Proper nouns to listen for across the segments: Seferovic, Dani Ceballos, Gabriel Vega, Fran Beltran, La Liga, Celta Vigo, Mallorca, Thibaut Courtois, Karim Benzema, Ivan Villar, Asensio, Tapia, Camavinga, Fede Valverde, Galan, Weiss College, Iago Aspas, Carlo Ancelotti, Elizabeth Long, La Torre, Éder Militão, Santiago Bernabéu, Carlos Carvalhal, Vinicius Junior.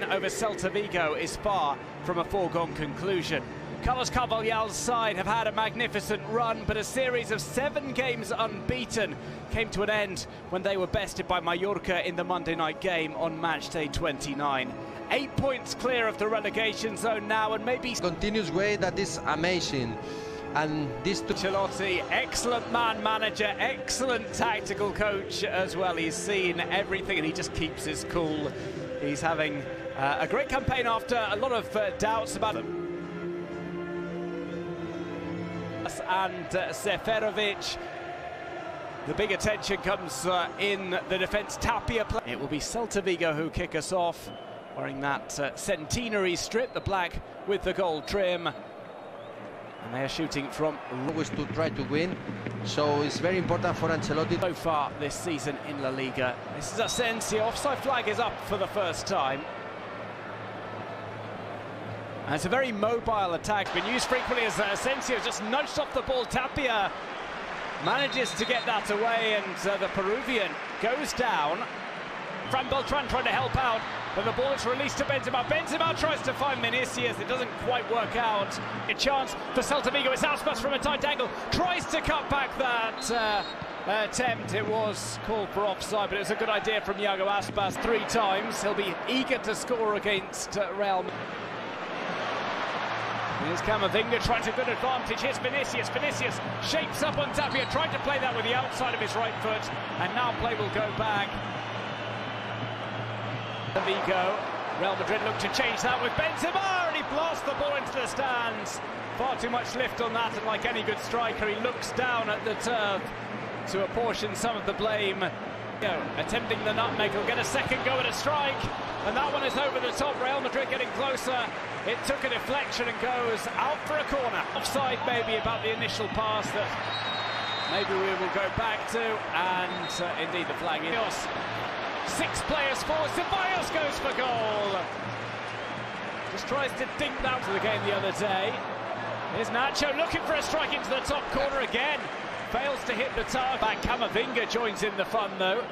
win over Celta Vigo is far from a foregone conclusion. Carlos Carvalhal's side have had a magnificent run, but a series of 7 games unbeaten came to an end when they were bested by Mallorca in the Monday night game on matchday 29. 8 points clear of the relegation zone now, and maybe continuous way that is amazing. And this Ancelotti, excellent manager, excellent tactical coach as well. He's seen everything and he just keeps his cool. He's having a great campaign after a lot of doubts about them. And Seferovic. The big attention comes in the defence. Tapia play. It will be Celta Vigo who kick us off, wearing that centenary strip, the black with the gold trim. And they are shooting from always to try to win, so it's very important for Ancelotti. So far this season in La Liga. This is Asensio. Offside flag is up for the first time. And it's a very mobile attack, been used frequently as Asensio just nudged off the ball. Tapia manages to get that away, and the Peruvian goes down. Fran Beltran trying to help out, but the ball is released to Benzema. Benzema tries to find Vinicius, it doesn't quite work out. A chance for Celta Vigo, it's Aspas from a tight angle, tries to cut back that attempt. It was called for offside, but it was a good idea from Iago Aspas. 3 times, he'll be eager to score against Real Madrid. Here's Camavinga, tries a good advantage. Here's Vinicius shapes up on Tapia, tried to play that with the outside of his right foot, and now play will go back. Vigo, Real Madrid look to change that with Benzema, and he blasts the ball into the stands. Far too much lift on that, and like any good striker, he looks down at the turf to apportion some of the blame. Attempting the nutmeg, he'll get a second go at a strike, and that one is over the top. Real Madrid getting closer. It took a deflection and goes out for a corner. Offside maybe about the initial pass that maybe we will go back to, and indeed the flag is. 6 players for Ceballos, goes for goal. Just tries to dink that to the game the other day. Here's Nacho looking for a strike into the top corner again. Fails to hit the target. Camavinga joins in the fun though.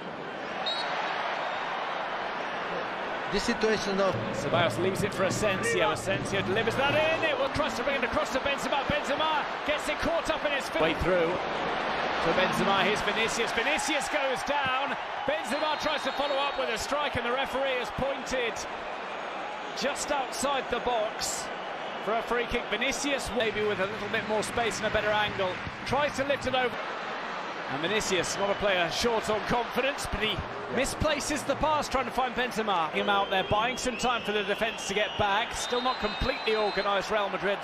This situation though. Ceballos leaves it for Asensio. Asensio delivers that in. It will cross to bring it across to Benzema. Benzema gets it caught up in his way through. To Benzema, here's Vinicius. Vinicius goes down. Benzema tries to follow up with a strike, and the referee has pointed just outside the box for a free kick. Vinicius, maybe with a little bit more space and a better angle, tries to lift it over. And Vinicius, not a player short on confidence, but he misplaces the pass, trying to find Benzema. Him out there, buying some time for the defence to get back. Still not completely organised, Real Madrid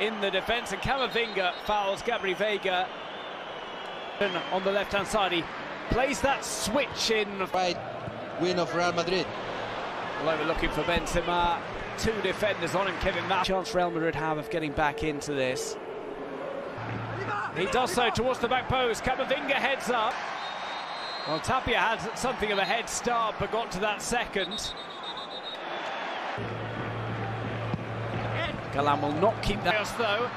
in the defence. And Camavinga fouls Gabriel Vega. And on the left-hand side, he plays that switch in. Right win of Real Madrid. Although we're looking for Benzema. 2 defenders on him, Kevin Matt. Chance Real Madrid have of getting back into this. He does so towards the back post. Camavinga heads up. Well, Tapia had something of a head start, but got to that second. Galan will not keep that. Though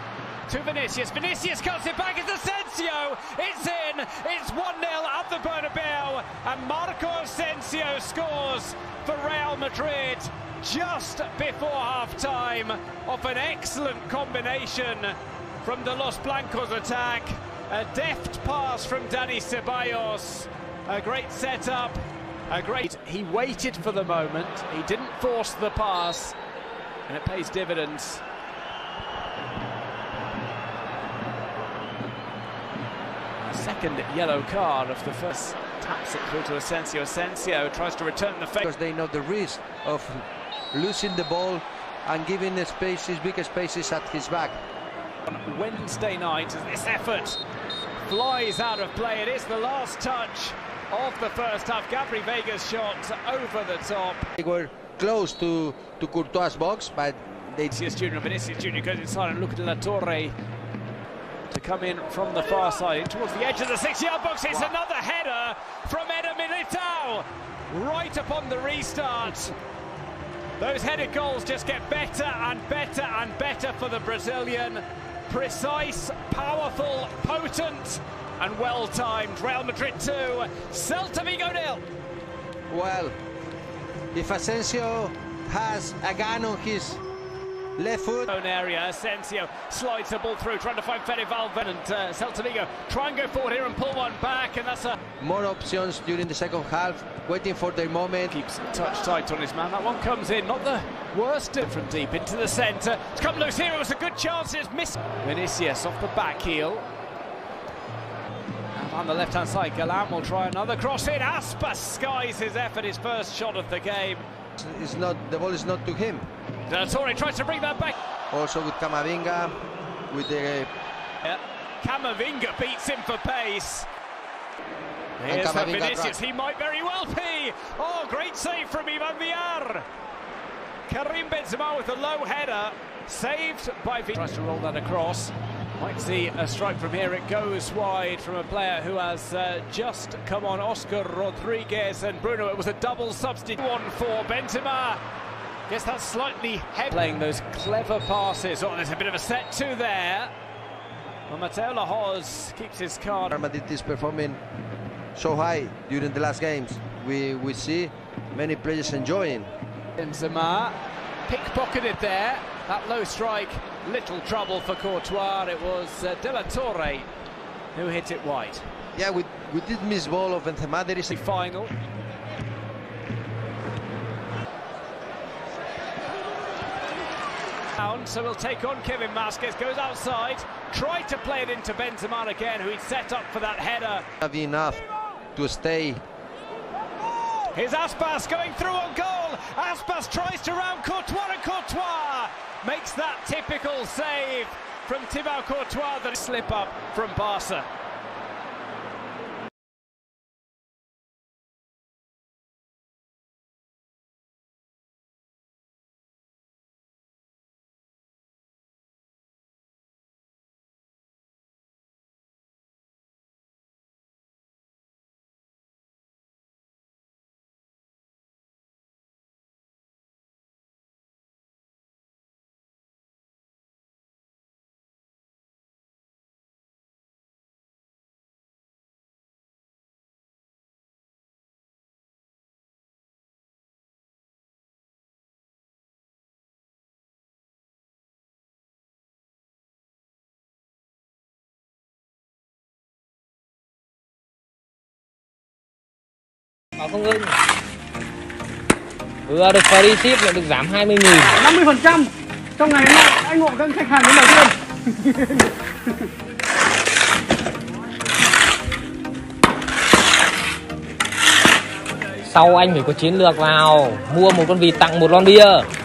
to Vinicius. Vinicius cuts it back. It's Asensio. It's in. It's 1-0 at the Bernabeu, and Marco Asensio scores for Real Madrid just before half-time off an excellent combination from the Los Blancos attack. A deft pass from Dani Ceballos. A great setup. He waited for the moment. He didn't force the pass, and it pays dividends. A second yellow card of the first. Taps it through to Asensio. Asensio tries to return the favour. Because they know the risk of losing the ball and giving the spaces, big spaces at his back. On Wednesday night, this effort flies out of play. It is the last touch of the first half. Gabriel Vega's shot over the top. They were close to Courtois' box, but they... Vinicius Junior goes inside and look at La Torre to come in from the far side towards the edge of the 6-yard box. It's another header from Éder Militão right upon the restart. Those headed goals just get better and better and better for the Brazilian. Precise, powerful, potent and well-timed. Real Madrid 2, Celta Vigo 0. Well, if Asensio has a gun on his left foot. Own area, Asensio slides the ball through, trying to find Fede Valverde, and Celta Vigo try and go forward here and pull one back, and that's a... More options during the second half, waiting for their moment. Keeps touch tight on his man, that one comes in, not the worst from deep into the centre. It's come loose here, it was a good chance, it's missed. Vinicius off the back heel. And on the left-hand side, Galan will try another cross in. Aspas skies his effort, his first shot of the game. It's not, the ball is not to him. La Torre tries to bring that back. Also with Camavinga, with the... Yeah. Camavinga beats him for pace. Here's Vinicius, he might very well be. Oh, great save from Ivan Villar. Karim Benzema with a low header, saved by Villar. Tries to roll that across. Might see a strike from here, it goes wide from a player who has just come on, Oscar Rodriguez and Bruno. It was a double substitute. One for Benzema. Guess that's slightly heavy. Playing those clever passes. Oh, there's a bit of a set two there. Well, Mateo Lahoz keeps his card. Real Madrid is performing so high during the last games. We see many players enjoying. Benzema pickpocketed there. That low strike, little trouble for Courtois. It was De La Torre who hit it wide. Yeah, we did miss ball of Benzema. There is a final. So we'll take on Kevin Masquez, goes outside, tried to play it into Benzema again, who he'd set up for that header. Have enough to stay. Here's Aspas going through on goal. Aspas tries to round Courtois, and Courtois makes that typical save from Thibaut Courtois, the slip up from Barca. Không ngưng. Vừa được free ship lại được giảm 20.000. 50% trong ngày hôm nay anh Ngộ gân khách hàng đến đầu tiên. Sau anh phải có chiến lược vào, mua một con vịt tặng một lon bia.